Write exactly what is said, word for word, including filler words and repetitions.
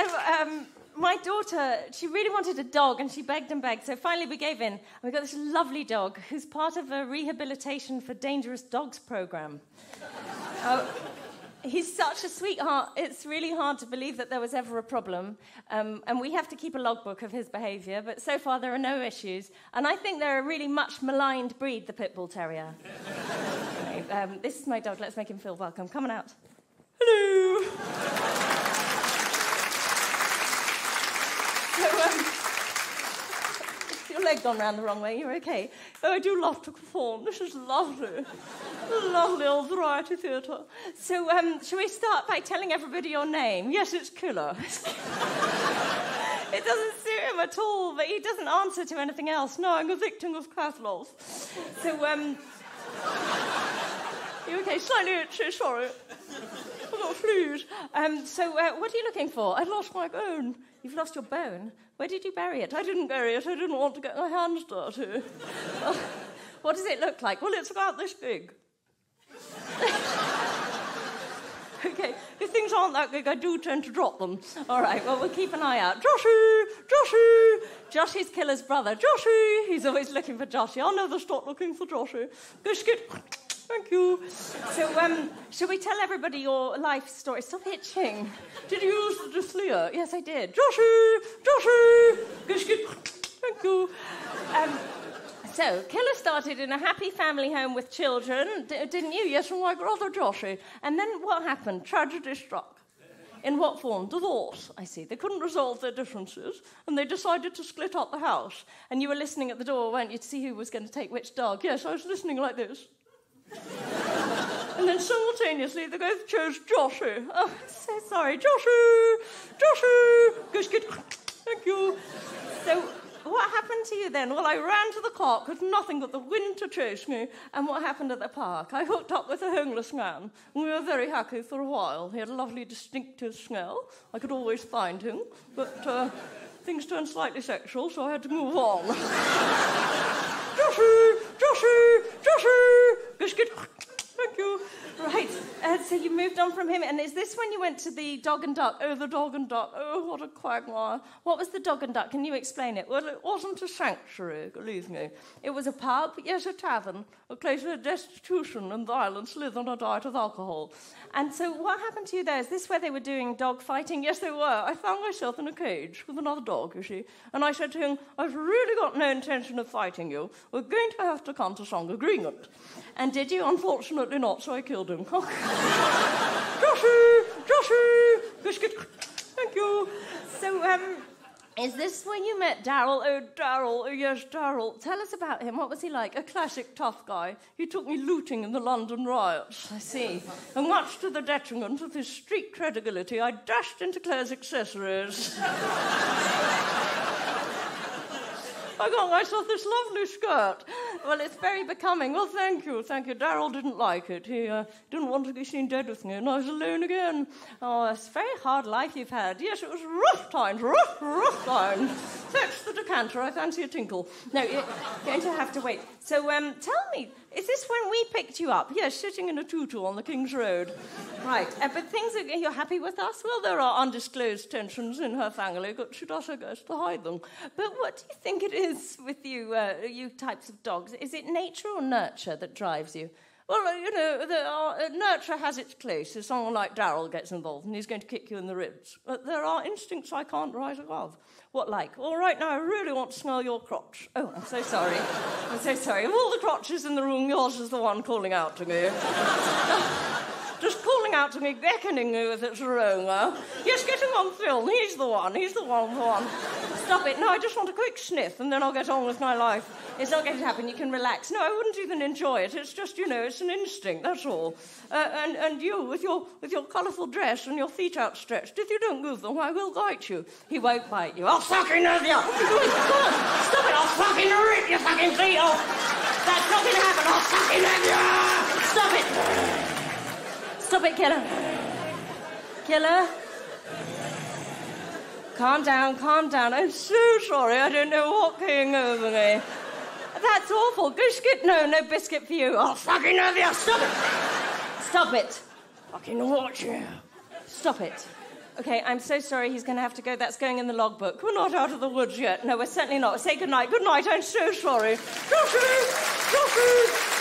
So, um, my daughter, she really wanted a dog, and she begged and begged. So finally we gave in, and we got this lovely dog who's part of a rehabilitation for dangerous dogs program. Oh, he's such a sweetheart. It's really hard to believe that there was ever a problem. Um, and we have to keep a logbook of his behaviour, but so far there are no issues. And I think they're a really much maligned breed, the Pitbull Terrier. Okay, um, this is my dog. Let's make him feel welcome. Come on out. Hello. So, um, your leg gone round the wrong way, you're okay. Oh, I do love to perform. This is lovely. Lovely old variety theatre. So, um, shall we start by telling everybody your name? Yes, it's Killer. It doesn't suit him at all, but he doesn't answer to anything else. No, I'm a victim of cat loss. So, um... you're okay, slightly itchy, sorry. I've got flues. Um, so, uh, what are you looking for? I lost my bone. You've lost your bone? Where did you bury it? I didn't bury it. I didn't want to get my hands dirty. Well, what does it look like? Well, it's about this big. OK, if things aren't that big, I do tend to drop them. All right, well, we'll keep an eye out. Joshy! Joshy! Joshy's Killer's brother. Joshy! He's always looking for Joshy. Oh, no, they'll stop looking for Joshy. Go skit. Thank you. So, um, shall we tell everybody your life story? Stop itching. Did you use the dyslexia? Yes, I did. Joshy! Joshy! Thank you. Um, so, Killer started in a happy family home with children, D didn't you? Yes, from my brother Joshy. And then what happened? Tragedy struck. In what form? Divorce, I see. They couldn't resolve their differences, and they decided to split up the house. And you were listening at the door, weren't you, to see who was going to take which dog? Yes, I was listening like this. And then simultaneously they both chose Joshy. Oh, I'm so sorry. Joshy! Joshy! Gosh, good. Thank you. So what happened to you then? Well, I ran to the park with nothing but the wind to chase me. And what happened at the park? I hooked up with a homeless man, and we were very happy for a while. He had a lovely distinctive smell. I could always find him, but uh, things turned slightly sexual, so I had to move on. Joshy! Joshy! Joshy! Gosh, good. Thank you. Right, uh, so you moved on from him, and is this when you went to the Dog and Duck? Oh, the Dog and Duck. Oh, what a quagmire. What was the Dog and Duck? Can you explain it? Well, it wasn't a sanctuary, believe me. It was a pub, yes, a tavern, a place where destitution and violence live on a diet of alcohol. And so what happened to you there? Is this where they were doing dog fighting? Yes, they were. I found myself in a cage with another dog, you see, and I said to him, I've really got no intention of fighting you. We're going to have to come to some agreement. And did you? Unfortunately, not, so I killed him. Joshy! Joshy! Biscuit! Thank you. So, um, is this when you met Daryl? Oh, Daryl. Oh, yes, Daryl. Tell us about him. What was he like? A classic tough guy. He took me looting in the London riots. I see. And much to the detriment of his street credibility, I dashed into Claire's accessories. I got myself this lovely skirt. Well, it's very becoming. Well, thank you, thank you. Daryl didn't like it. He uh, didn't want to be seen dead with me, and I was alone again. Oh, it's a very hard life you've had. Yes, it was rough times, rough, rough times. Fetch the decanter. I fancy a tinkle. No, you're going to have to wait. So, um, tell me, is this when we picked you up? Yes, sitting in a tutu on the King's Road. Right, uh, but things are... You're happy with us? Well, there are undisclosed tensions in her family, but she does her best to hide them. But what do you think it is with you, uh, you types of dogs? Is it nature or nurture that drives you? Well, you know, there are, uh, nurture has its place. If someone like Daryl gets involved and he's going to kick you in the ribs. But there are instincts I can't rise above. What like? All right, now I really want to smell your crotch. Oh, I'm so sorry. I'm so sorry. Of all the crotches in the room, yours is the one calling out to me. Just calling out to me, beckoning me with its aroma. Yes, get him on film. He's the one. He's the one. The one. Stop it. No, I just want a quick sniff, and then I'll get on with my life. It's not going to happen. You can relax. No, I wouldn't even enjoy it. It's just, you know, it's an instinct. That's all. Uh, and and you, with your with your colourful dress and your feet outstretched, if you don't move them, I will bite you. He won't bite you. I'll fucking hurt you. Stop it. I'll fucking rip your fucking feet off. That's not going to happen. I'll fucking hurt you. Stop it. Stop it, Killer. Killer. Calm down, calm down. I'm so sorry. I don't know what came over me. That's awful. Biscuit? No, no biscuit for you. I'll fucking have you. Stop it. Stop it. Fucking watch you. Stop it. Okay, I'm so sorry, he's going to have to go. That's going in the logbook. We're not out of the woods yet. No, we're certainly not. Say goodnight. Goodnight, I'm so sorry. Joffrey! Joffrey!